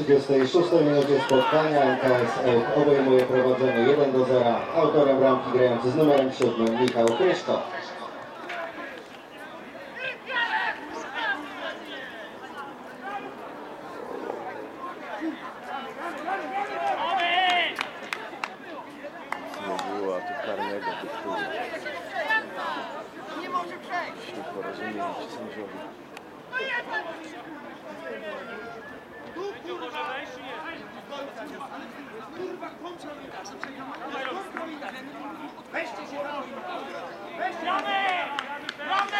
36 minucie spotkania MKS Ełk obejmuje prowadzenie 1-0. Autorem bramki grający z numerem 7 Michał Hryszko. Weźcie się tam! Weźcie! Bramy! Bramy!